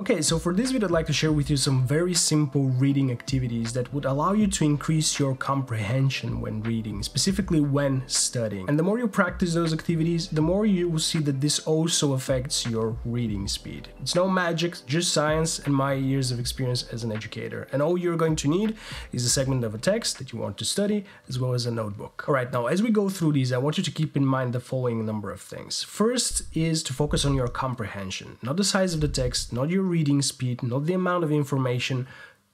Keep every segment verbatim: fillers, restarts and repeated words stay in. Okay, so for this video I'd like to share with you some very simple reading activities that would allow you to increase your comprehension when reading, specifically when studying. And the more you practice those activities, the more you will see that this also affects your reading speed. It's no magic, just science and my years of experience as an educator. And all you're going to need is a segment of a text that you want to study, as well as a notebook. All right, now as we go through these, I want you to keep in mind the following number of things. First is to focus on your comprehension, not the size of the text, not your reading speed, not the amount of information,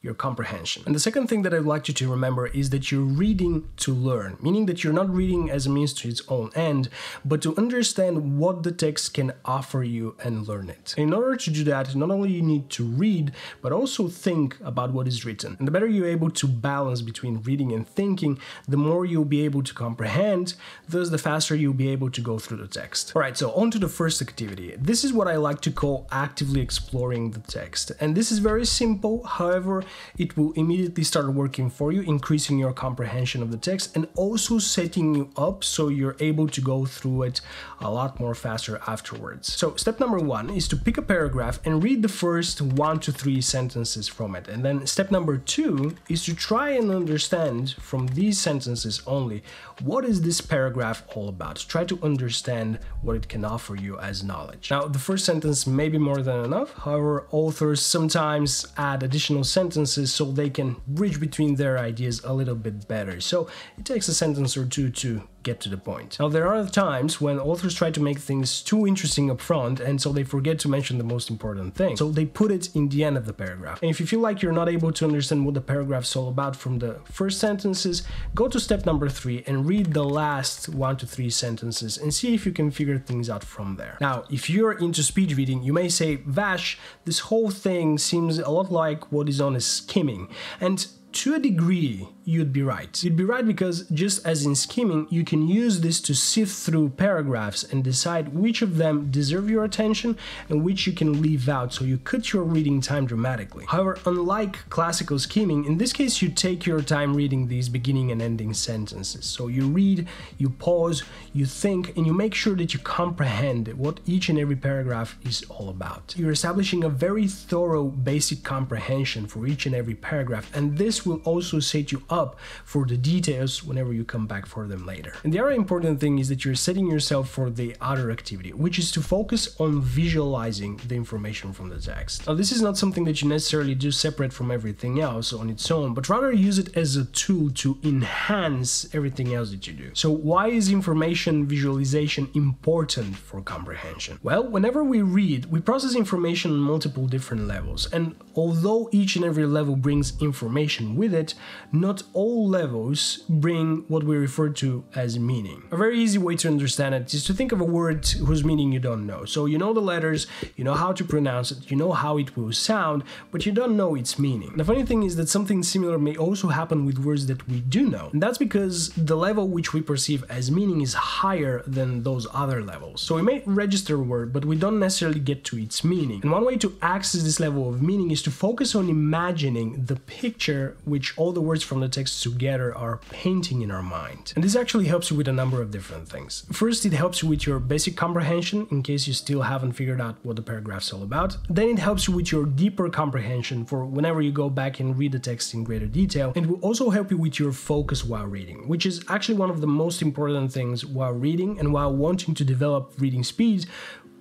your comprehension. And the second thing that I'd like you to remember is that you're reading to learn, meaning that you're not reading as a means to its own end, but to understand what the text can offer you and learn it. In order to do that, not only you need to read, but also think about what is written. And the better you're able to balance between reading and thinking, the more you'll be able to comprehend, thus the faster you'll be able to go through the text. All right, so on to the first activity. This is what I like to call actively exploring the text. And this is very simple, however, it will immediately start working for you, increasing your comprehension of the text and also setting you up so you're able to go through it a lot more faster afterwards. So step number one is to pick a paragraph and read the first one to three sentences from it. And then step number two is to try and understand from these sentences only, what is this paragraph all about? Try to understand what it can offer you as knowledge. Now, the first sentence may be more than enough. However, authors sometimes add additional sentences so they can bridge between their ideas a little bit better. So it takes a sentence or two to get to the point. Now, there are times when authors try to make things too interesting up front, and so they forget to mention the most important thing. So they put it in the end of the paragraph. And if you feel like you're not able to understand what the paragraph's all about from the first sentences, go to step number three and read the last one to three sentences and see if you can figure things out from there. Now, if you're into speed reading, you may say, Vash, this whole thing seems a lot like what is on a skimming. And to a degree, you'd be right. You'd be right because just as in skimming, you can use this to sift through paragraphs and decide which of them deserve your attention and which you can leave out, so you cut your reading time dramatically. However, unlike classical skimming, in this case, you take your time reading these beginning and ending sentences. So you read, you pause, you think, and you make sure that you comprehend what each and every paragraph is all about. You're establishing a very thorough basic comprehension for each and every paragraph, and this will also set you up for the details whenever you come back for them later. And the other important thing is that you're setting yourself for the other activity, which is to focus on visualizing the information from the text. Now, this is not something that you necessarily do separate from everything else on its own, but rather use it as a tool to enhance everything else that you do. So why is information visualization important for comprehension? Well, whenever we read, we process information on multiple different levels, and although each and every level brings information with it, not all levels bring what we refer to as meaning. A very easy way to understand it is to think of a word whose meaning you don't know. So you know the letters, you know how to pronounce it, you know how it will sound, but you don't know its meaning. The funny thing is that something similar may also happen with words that we do know. And that's because the level which we perceive as meaning is higher than those other levels. So we may register a word, but we don't necessarily get to its meaning. And one way to access this level of meaning is to focus on imagining the picture which all the words from the text together are painting in our mind. And this actually helps you with a number of different things. First, it helps you with your basic comprehension, in case you still haven't figured out what the paragraph's all about. Then it helps you with your deeper comprehension for whenever you go back and read the text in greater detail. And will also help you with your focus while reading, which is actually one of the most important things while reading and while wanting to develop reading speeds.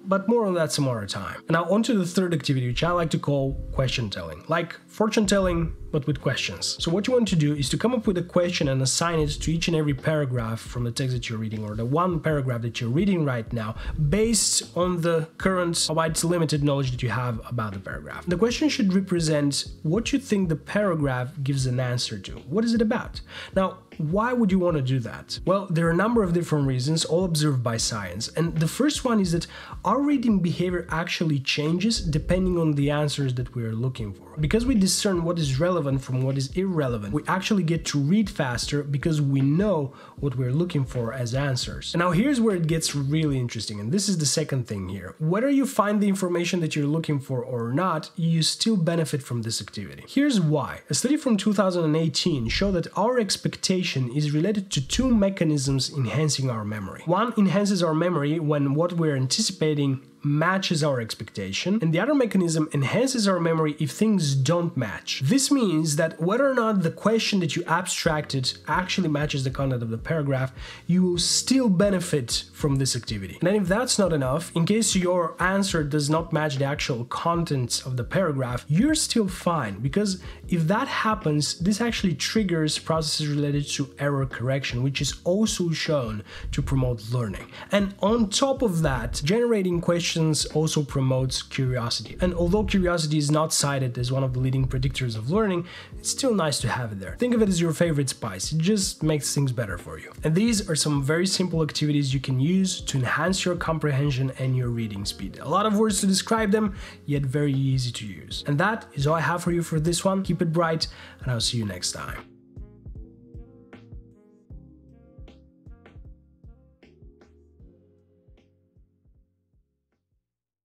But more on that some other time. And now onto the third activity, which I like to call question telling, like fortune telling, but with questions. So what you want to do is to come up with a question and assign it to each and every paragraph from the text that you're reading, or the one paragraph that you're reading right now, based on the current wide limited knowledge that you have about the paragraph. The question should represent what you think the paragraph gives an answer to. What is it about? Now, why would you want to do that? Well, there are a number of different reasons, all observed by science. And the first one is that our reading behavior actually changes depending on the answers that we are looking for. Because we discern what is relevant from what is irrelevant, we actually get to read faster because we know what we're looking for as answers. And now here's where it gets really interesting. And this is the second thing here. Whether you find the information that you're looking for or not, you still benefit from this activity. Here's why. A study from two thousand eighteen showed that our expectations is related to two mechanisms enhancing our memory. One enhances our memory when what we're anticipating matches our expectation, and the other mechanism enhances our memory if things don't match. This means that whether or not the question that you abstracted actually matches the content of the paragraph, you will still benefit from this activity. And then if that's not enough, in case your answer does not match the actual contents of the paragraph, you're still fine, because if that happens, this actually triggers processes related to error correction, which is also shown to promote learning. And on top of that, generating questions also promotes curiosity. And although curiosity is not cited as one of the leading predictors of learning, it's still nice to have it there. Think of it as your favorite spice. It just makes things better for you. And these are some very simple activities you can use to enhance your comprehension and your reading speed. A lot of words to describe them, yet very easy to use. And that is all I have for you for this one. Keep it bright, and I'll see you next time.